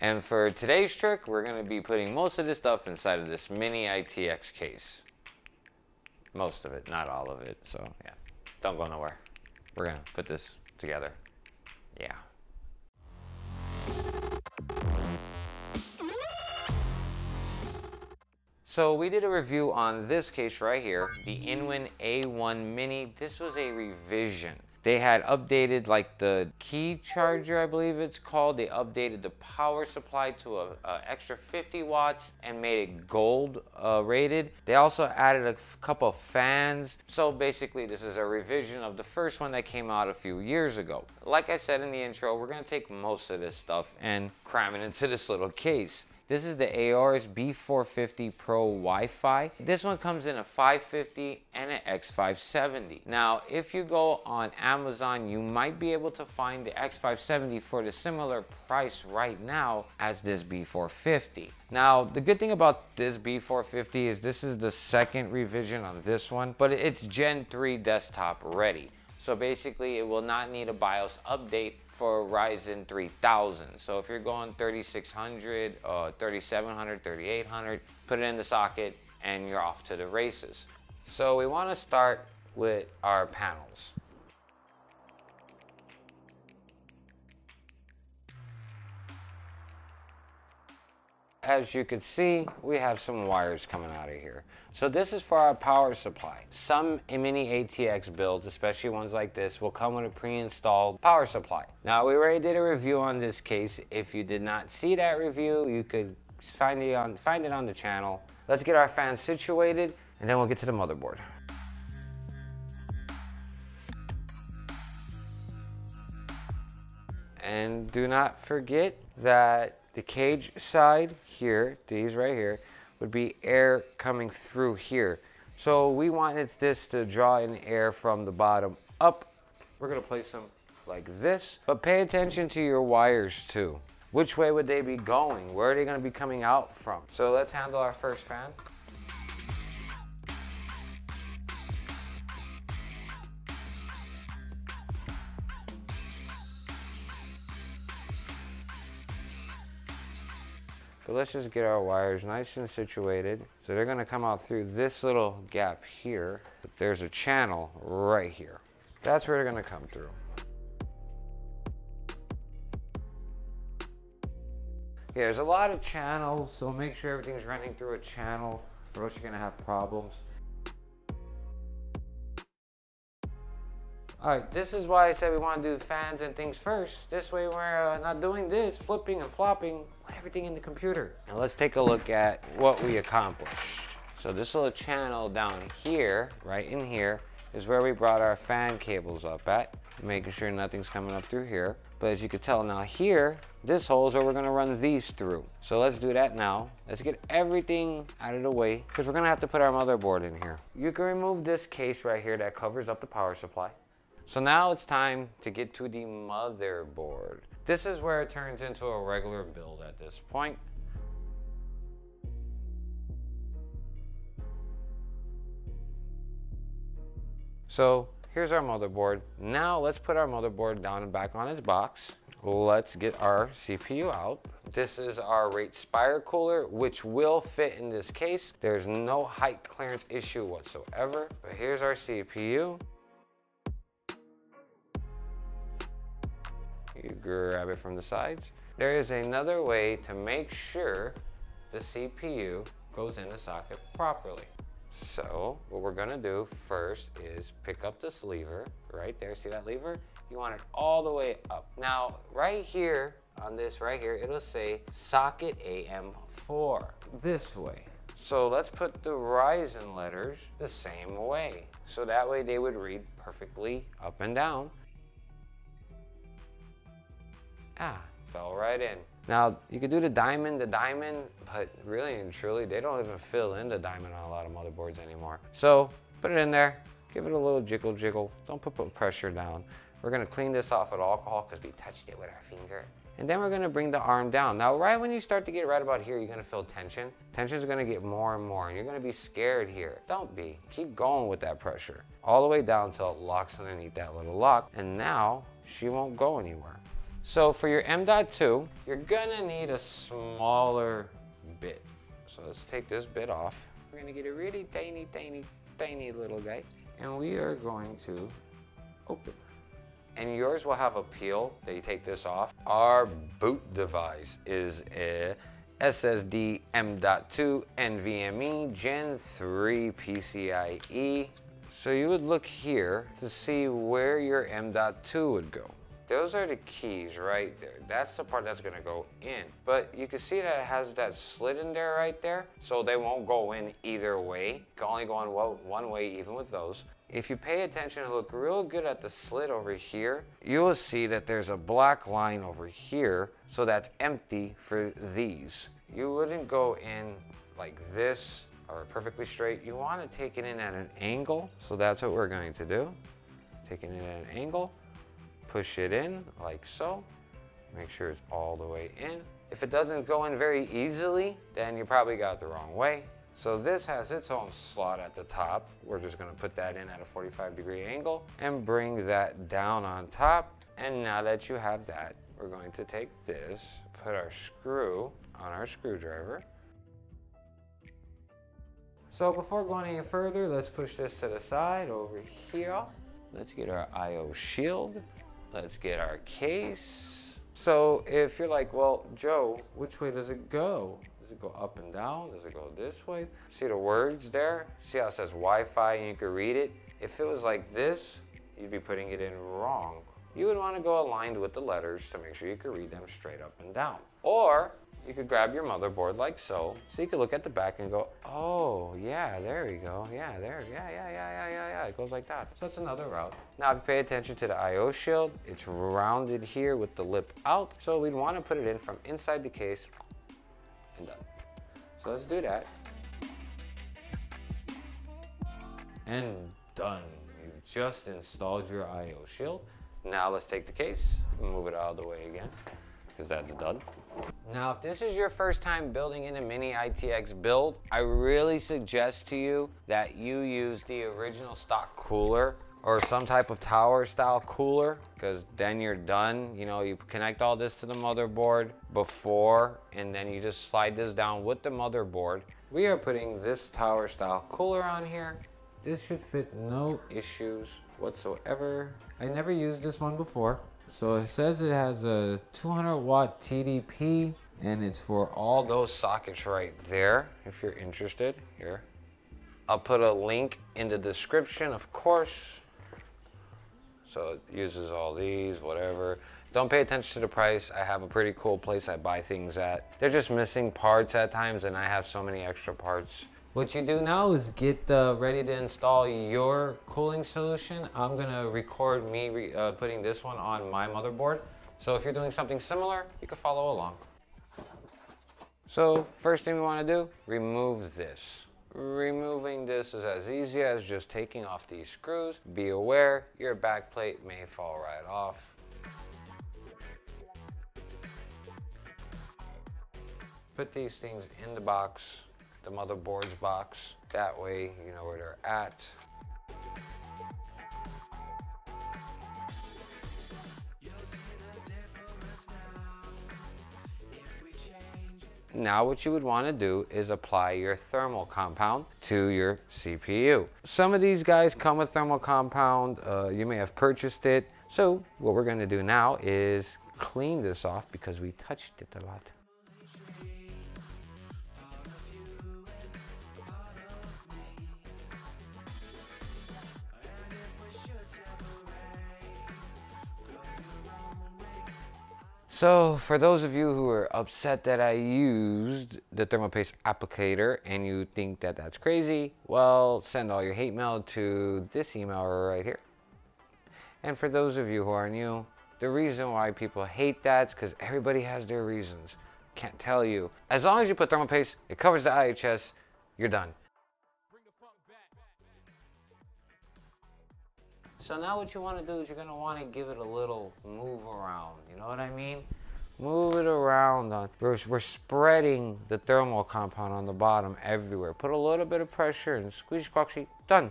And for today's trick, we're going to be putting most of this stuff inside of this mini ITX case. Most of it, not all of it. So yeah, don't go nowhere. We're going to put this together. Yeah. So we did a review on this case right here, the Inwin A1 mini. This was a revision. They had updated like the key charger, I believe it's called. They updated the power supply to a extra 50 watts and made it gold rated. They also added a couple of fans. So basically this is a revision of the first one that came out a few years ago. Like I said in the intro, we're gonna take most of this stuff and cram it into this little case. This is the Aorus B450 Pro Wi-Fi. This one comes in a 550 and an X570. Now, if you go on Amazon, you might be able to find the X570 for the similar price right now as this B450. Now, the good thing about this B450 is this is the second revision on this one, but it's Gen 3 desktop ready. So basically, it will not need a BIOS update for Ryzen 3000. So if you're going 3600, 3700, 3800, put it in the socket and you're off to the races. So we want to start with our panels. As you can see, we have some wires coming out of here. So this is for our power supply. Some mini ATX builds, especially ones like this, will come with a pre-installed power supply. Now, we already did a review on this case. If you did not see that review, you could find it on the channel. Let's get our fans situated, and then we'll get to the motherboard. And do not forget that the cage side here, these right here, would be air coming through here. So we wanted this to draw in air from the bottom up. We're gonna place them like this, but pay attention to your wires too. Which way would they be going? Where are they gonna be coming out from? So let's handle our first fan. So let's just get our wires nice and situated. So they're gonna come out through this little gap here. But there's a channel right here. That's where they're gonna come through. Yeah, there's a lot of channels, so make sure everything's running through a channel or else you're gonna have problems. All right, this is why I said we want to do fans and things first. This way we're not doing this, flipping and flopping everything in the computer. Now let's take a look at what we accomplished. So this little channel down here, right in here, is where we brought our fan cables up at, making sure nothing's coming up through here. But as you can tell now here, this hole is where we're gonna run these through. So let's do that now. Let's get everything out of the way because we're gonna have to put our motherboard in here. You can remove this case right here that covers up the power supply. So now it's time to get to the motherboard. This is where it turns into a regular build at this point. So here's our motherboard. Now let's put our motherboard down and back on its box. Let's get our CPU out. This is our rate spire cooler, which will fit in this case. There's no height clearance issue whatsoever. But here's our CPU. You grab it from the sides. There is another way to make sure the CPU goes in the socket properly. So what we're gonna do first is pick up this lever right there. See that lever? You want it all the way up. Now, right here on this right here, it'll say socket AM4 this way. So let's put the Ryzen letters the same way. So that way they would read perfectly up and down. Ah, fell right in. Now, you could do the diamond, but really and truly, they don't even fill in the diamond on a lot of motherboards anymore. So put it in there, give it a little jiggle jiggle. Don't put pressure down. We're gonna clean this off with alcohol because we touched it with our finger. And then we're gonna bring the arm down. Now, right when you start to get right about here, you're gonna feel tension. Tension's gonna get more and more, and you're gonna be scared here. Don't be, keep going with that pressure. All the way down till it locks underneath that little lock. And now, she won't go anywhere. So for your M.2, you're gonna need a smaller bit. So let's take this bit off. We're gonna get a really tiny little guy, and we are going to open. And yours will have a peel that you take this off. Our boot device is a SSD M.2 NVMe Gen 3 PCIe. So you would look here to see where your M.2 would go. Those are the keys right there. That's the part that's gonna go in. But you can see that it has that slit in there right there, so they won't go in either way. You can only go in one way even with those. If you pay attention and look real good at the slit over here, you will see that there's a black line over here, so that's empty for these. You wouldn't go in like this or perfectly straight. You wanna take it in at an angle, so that's what we're going to do. Taking it at an angle. Push it in like so. Make sure it's all the way in. If it doesn't go in very easily, then you probably got it the wrong way. So this has its own slot at the top. We're just gonna put that in at a 45-degree angle and bring that down on top. And now that you have that, we're going to take this, put our screw on our screwdriver. So before going any further, let's push this to the side over here. Let's get our IO shield. Let's get our case. So if you're like, well, Joe, which way does it go? Does it go up and down? Does it go this way? See the words there? See how it says Wi-Fi and you can read it? If it was like this, you'd be putting it in wrong. You would want to go aligned with the letters to make sure you could read them straight up and down. Or you could grab your motherboard like so, so you could look at the back and go, oh, yeah, there we go. Yeah, there, yeah. It goes like that. So that's another route. Now, if you pay attention to the IO shield, it's rounded here with the lip out. So we'd want to put it in from inside the case and done. So let's do that. And done. You've just installed your IO shield. Now let's take the case and move it out of the way again, because that's done. Now, if this is your first time building in a Mini ITX build, I really suggest to you that you use the original stock cooler or some type of tower style cooler, because then you're done. You know, you connect all this to the motherboard before, and then you just slide this down with the motherboard. We are putting this tower style cooler on here. This should fit no issues whatsoever. I never used this one before. So it says it has a 200-watt TDP, and it's for all those sockets right there, if you're interested. Here, I'll put a link in the description, of course. So it uses all these, whatever. Don't pay attention to the price. I have a pretty cool place I buy things at. They're just missing parts at times, and I have so many extra parts. What you do now is get ready to install your cooling solution. I'm gonna record me putting this one on my motherboard. So if you're doing something similar, you can follow along. So first thing we wanna do, remove this. Removing this is as easy as just taking off these screws. Be aware, your back plate may fall right off. Put these things in the box. The motherboard's box. That way you know where they're at. Now what you would want to do is apply your thermal compound to your CPU. Some of these guys come with thermal compound. You may have purchased it. So what we're going to do now is clean this off because we touched it a lot. So for those of you who are upset that I used the thermal paste applicator and you think that that's crazy, well, send all your hate mail to this email right here. And for those of you who are new, the reason why people hate that is because everybody has their reasons. Can't tell you. As long as you put thermal paste, it covers the IHS, you're done. So now what you want to do is you're going to want to give it a little move around. You know what I mean? Move it around. We're spreading the thermal compound on the bottom everywhere. Put a little bit of pressure and squeeze, squashy, done.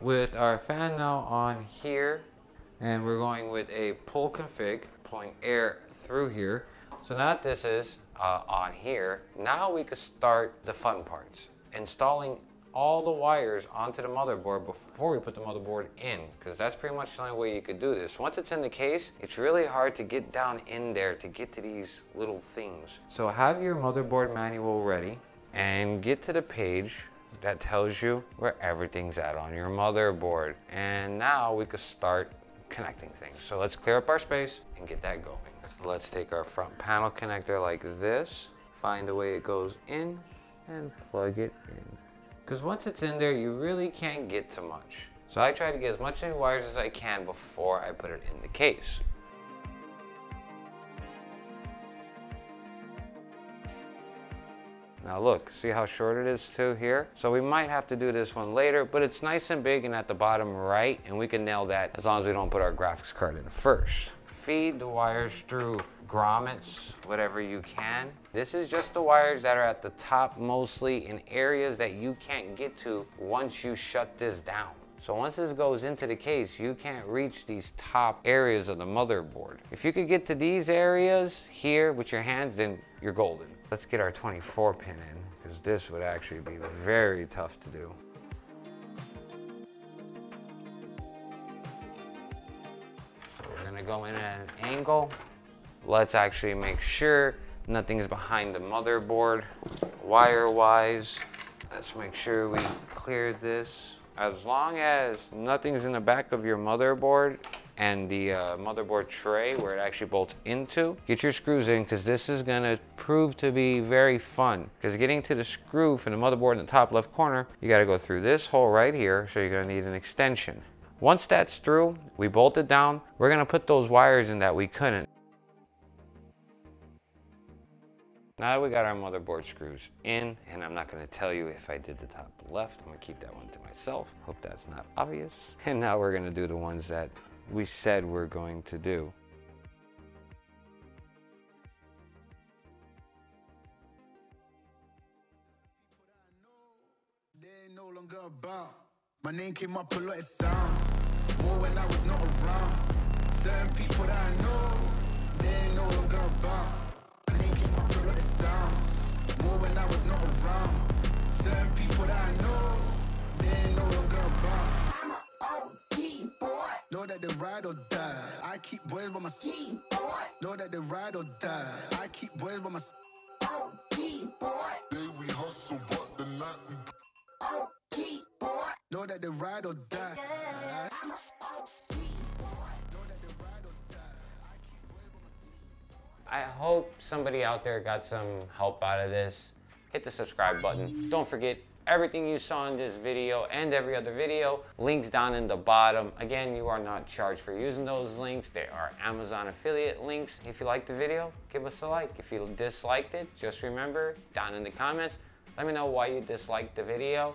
with our fan now on here, and we're going with a pull config, pulling air through here. So now that this is on here, now we could start the fun parts, installing all the wires onto the motherboard before we put the motherboard in, because that's pretty much the only way you could do this. Once it's in the case, it's really hard to get down in there to get to these little things. So have your motherboard manual ready and get to the page that tells you where everything's at on your motherboard. And now we could start connecting things. So let's clear up our space and get that going. Let's take our front panel connector like this, find the way it goes in, and plug it in. Because once it's in there, you really can't get to much. So I try to get as much in wires as I can before I put it in the case. Now look, see how short it is too here? So we might have to do this one later, but it's nice and big and at the bottom right, and we can nail that as long as we don't put our graphics card in first. Feed the wires through grommets, whatever you can. This is just the wires that are at the top, mostly in areas that you can't get to once you shut this down. So once this goes into the case, you can't reach these top areas of the motherboard. If you could get to these areas here with your hands, then you're golden. Let's get our 24 pin in, because this would actually be very tough to do. Go in at an angle. Let's actually make sure nothing is behind the motherboard wire wise. Let's make sure we clear this. As long as nothing's in the back of your motherboard and the motherboard tray where it actually bolts into, get your screws in, because this is gonna prove to be very fun. Because getting to the screw from the motherboard in the top left corner, you gotta go through this hole right here, so you're gonna need an extension. Once that's through, we bolt it down. We're gonna put those wires in that we couldn't. Now we got our motherboard screws in, and I'm not gonna tell you if I did the top left. I'm gonna keep that one to myself. Hope that's not obvious. And now we're gonna do the ones that we said we're going to do. They're no longer about. My name came up a lot, it sounds more when I was not around. Certain people that I know, they ain't no longer about. My name came up a lot, it sounds more when I was not around. Certain people that I know, they ain't no longer about. I'm an OG boy. Know that they ride or die. I keep boys by my side. Know that they ride or die. I keep boys by my side. OG boy. Day we hustle, but the night we. OG boy. Know that they ride or die. Yeah. I'm an OG boy. Know that they ride or die. I keep waiting on my seat. I hope somebody out there got some help out of this. Hit the subscribe button. Don't forget, everything you saw in this video and every other video, links down in the bottom. Again, you are not charged for using those links. They are Amazon affiliate links. If you liked the video, give us a like. If you disliked it, just remember, down in the comments, let me know why you disliked the video.